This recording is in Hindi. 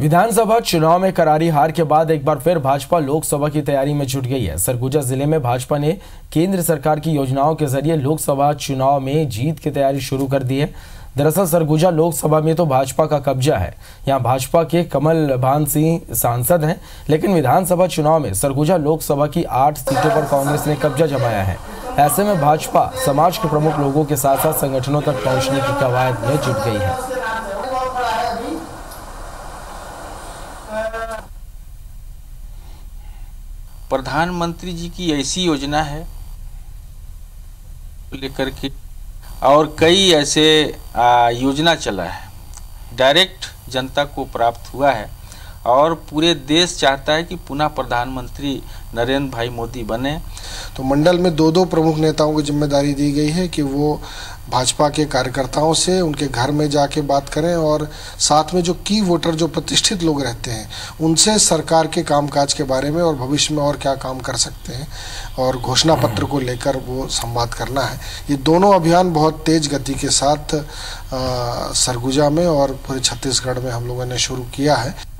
विधानसभा चुनाव में करारी हार के बाद एक बार फिर भाजपा लोकसभा की तैयारी में जुट गई है। सरगुजा जिले में भाजपा ने केंद्र सरकार की योजनाओं के जरिए लोकसभा चुनाव में जीत की तैयारी शुरू कर दी है। दरअसल सरगुजा लोकसभा में तो भाजपा का कब्जा है। यहाँ भाजपा के कमल भान सिंह सांसद हैं, लेकिन विधानसभा चुनाव में सरगुजा लोकसभा की 8 सीटों पर कांग्रेस ने कब्जा जमाया है। ऐसे में भाजपा समाज के प्रमुख लोगों के साथ साथ संगठनों तक पहुँचने की कवायद में जुट गई है। प्रधानमंत्री जी की ऐसी योजना है लेकर के और कई ऐसे योजना चला है, डायरेक्ट जनता को प्राप्त हुआ है और पूरे देश चाहता है कि पुनः प्रधानमंत्री नरेंद्र भाई मोदी बने। तो मंडल में 2-2 प्रमुख नेताओं को जिम्मेदारी दी गई है कि वो भाजपा के कार्यकर्ताओं से उनके घर में जाके बात करें और साथ में जो की वोटर, जो प्रतिष्ठित लोग रहते हैं, उनसे सरकार के कामकाज के बारे में और भविष्य में और क्या काम कर सकते हैं और घोषणा पत्र को लेकर वो संवाद करना है। ये दोनों अभियान बहुत तेज गति के साथ सरगुजा में और पूरे छत्तीसगढ़ में हम लोगों ने शुरू किया है।